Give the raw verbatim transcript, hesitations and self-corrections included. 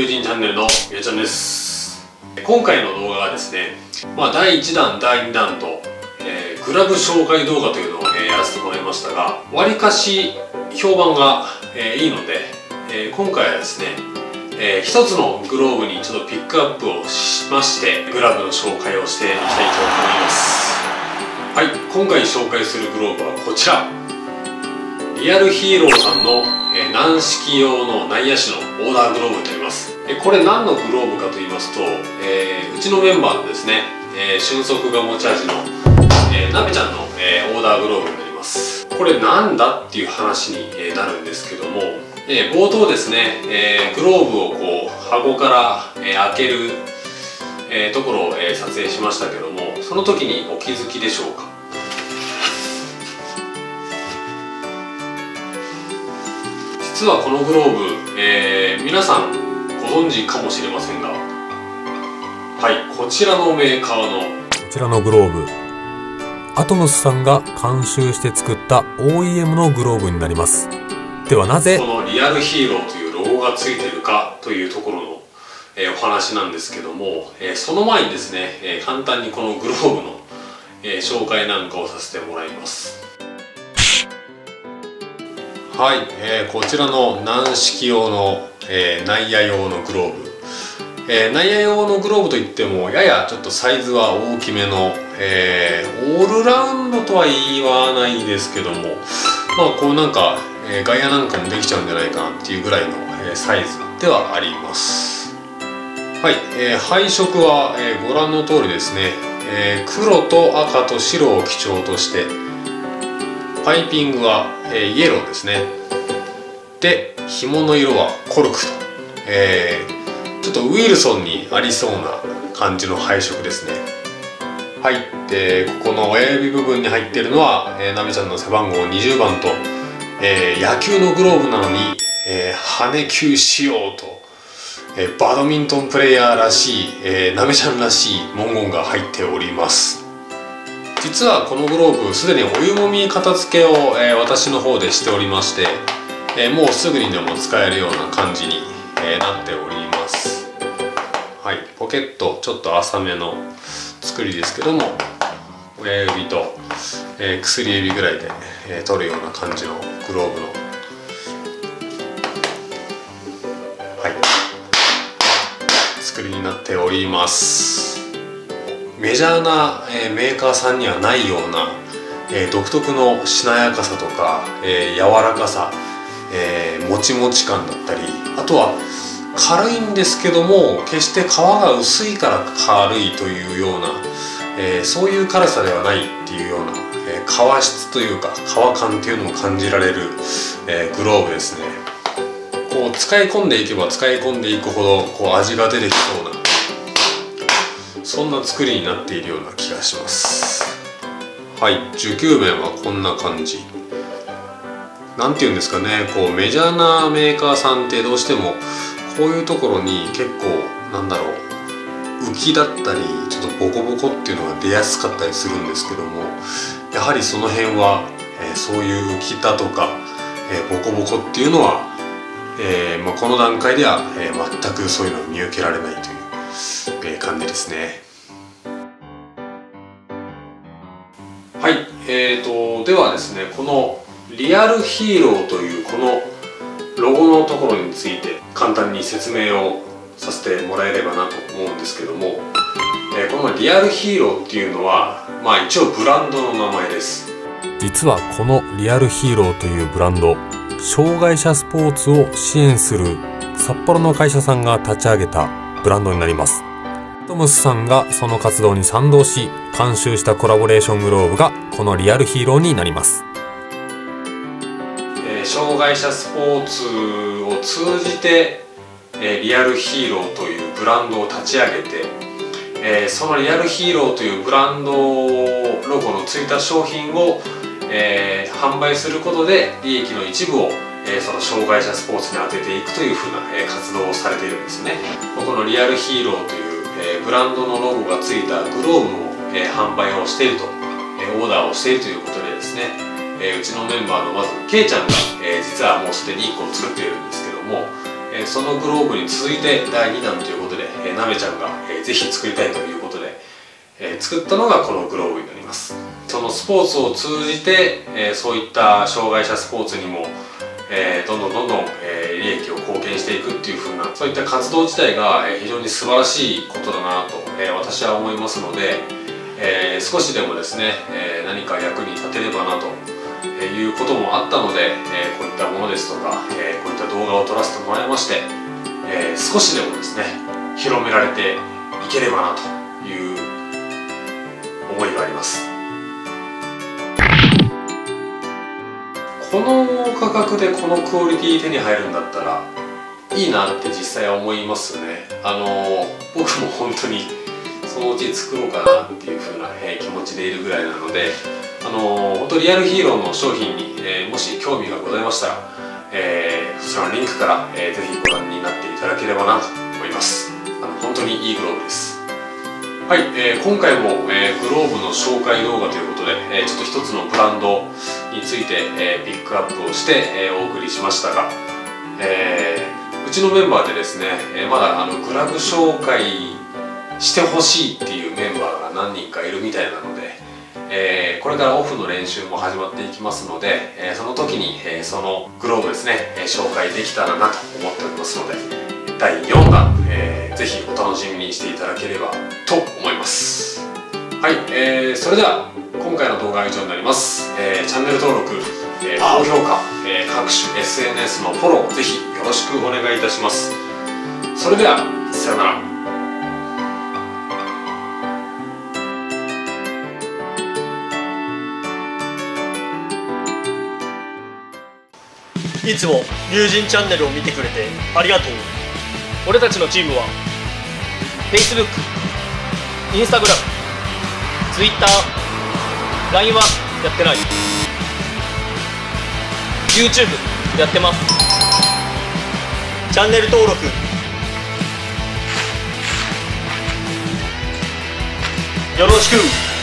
友人チャンネルのみやちゃんです。今回の動画はですね、まあ、だいいちだんだいにだんと、えー、クラブ紹介動画というのを、えー、やらせてもらいましたが、わりかし評判が、えー、いいので、えー、今回はですね、えー、ひとつのグローブにちょっとピックアップをしましてグラブの紹介をしていきたいと思います。はい、今回紹介するグローブはこちら、リアルヒーローさんの軟式用の内野手のオーダーグローブになります。これ何のグローブかと言いますと、えー、うちのメンバーのですね、えー、俊足が持ち味の、えー、なべちゃんの、えー、オーダーグローブになります。これなんだっていう話になるんですけども、えー、冒頭ですね、えー、グローブをこう箱から、えー、開ける、えー、ところを、えー、撮影しましたけども、その時にお気づきでしょうか。実はこのグローブ、えー、皆さんご存知かもしれませんが、はい、こちらのメーカーのこちらのグローブ、アトムスさんが監修して作った オーイーエム のグローブになります。ではなぜこのリアルヒーローというロゴがついてるかというところの、えー、お話なんですけども、えー、その前にですね、えー、簡単にこのグローブの、えー、紹介なんかをさせてもらいます。はい、えー、こちらの軟式用の、えー、内野用のグローブ、えー、内野用のグローブといってもややちょっとサイズは大きめの、えー、オールラウンドとは言わないですけども、まあこうなんか、えー、外野なんかもできちゃうんじゃないかなっていうぐらいの、えー、サイズではあります。はい、えー、配色は、えー、ご覧の通りですね、えー、黒と赤と白を基調として、パイピングは、えー、イエローですね。で、紐の色はコルクと、えー、ちょっとウィルソンにありそうな感じの配色ですね。はい、でここの親指部分に入っているのは、えー、なべちゃんの背番号にじゅうばんと、えー、野球のグローブなのに、えー、羽球仕様と、えー、バドミントンプレイヤーらしい、えー、なべちゃんらしい文言が入っております。実はこのグローブすでにお湯もみ片付けを、えー、私の方でしておりまして、えー、もうすぐにでも使えるような感じに、えー、なっております。はい、ポケットちょっと浅めの作りですけども、親指と、えー、薬指ぐらいで、えー、取るような感じのグローブの、はい、作りになっております。メジャーな、えー、メーカーさんにはないような、えー、独特のしなやかさとか、えー、柔らかさ、えー、もちもち感だったり、あとは軽いんですけども決して皮が薄いから軽いというような、えー、そういう軽さではないっていうような、えー、皮質というか皮感っていうのを感じられる、えー、グローブですね。こう使い込んでいけば使い込んでいくほどこう味が出てきそうな、そんな作りになっているような気がします。はい、受給面はこんな感じ。なんていうんですかね、こうメジャーなメーカーさんってどうしてもこういうところに結構なんだろう、浮きだったりちょっとボコボコっていうのが出やすかったりするんですけども、やはりその辺は、えー、そういう浮きだとか、えー、ボコボコっていうのは、えーまあ、この段階では、えー、全くそういうのを見受けられないという感じですね。はい、えーと、ではですね、このリアルヒーローというこのロゴのところについて簡単に説明をさせてもらえればなと思うんですけども、えー、このリアルヒーローっていうのはまあ一応ブランドの名前です。実はこのリアルヒーローというブランド、障害者スポーツを支援する札幌の会社さんが立ち上げたブランドになります。アトムスさんがその活動に賛同し監修したコラボレーショングローブがこのリアルヒーローになります。えー、障害者スポーツを通じて、えー、リアルヒーローというブランドを立ち上げて、えー、そのリアルヒーローというブランドロゴのついた商品を、えー、販売することで利益の一部をその障害者スポーツに当てていくというふうな活動をされているんですね。このリアルヒーローというブランドのロゴがついたグローブも販売をしていると、オーダーをしているということでですね、うちのメンバーのまずけいちゃんが実はもうすでにいっこ作っているんですけども、そのグローブに続いてだいにだんということで、なめちゃんがぜひ作りたいということで作ったのがこのグローブになります。そのスポーツを通じてそういった障害者スポーツにもどんどんどんどん利益を貢献していくっていう風な、そういった活動自体が非常に素晴らしいことだなと私は思いますので、少しでもですね何か役に立てればなということもあったので、こういったものですとかこういった動画を撮らせてもらいまして、少しでもですね広められていければなという思いがあります。この価格でこのクオリティ手に入るんだったらいいなって実際は思いますね。あの僕も本当にそのうち作ろうかなっていう風な気持ちでいるぐらいなので、あの本当リアルヒーローの商品に、えー、もし興味がございましたら、えー、そちらのリンクから、えー、ぜひご覧になっていただければなと思います。あの本当にいいグローブです。はい、えー、今回も、えー、グローブの紹介動画ということで、えー、ちょっと一つのブランドについて、えー、ピックアップをして、えー、お送りしましたが、えー、うちのメンバーでですね、えー、まだあのグラブ紹介してほしいっていうメンバーが何人かいるみたいなので、えー、これからオフの練習も始まっていきますので、えー、その時に、えー、そのグローブですね、えー、紹介できたらなと思っておりますので、だいよんだん、えー、ぜひお楽しみにしていただければと思います。はい、えー、それでは今回の動画は以上になります。えー、チャンネル登録、えー、高評価、えー、各種 エスエヌエス のフォローをぜひよろしくお願いいたします。それではさよなら。いつも龍神チャンネルを見てくれてありがとう。俺たちのチームは Facebook、Instagram、Twitter、ライン はやってない、 YouTube やってます。チャンネル登録よろしく。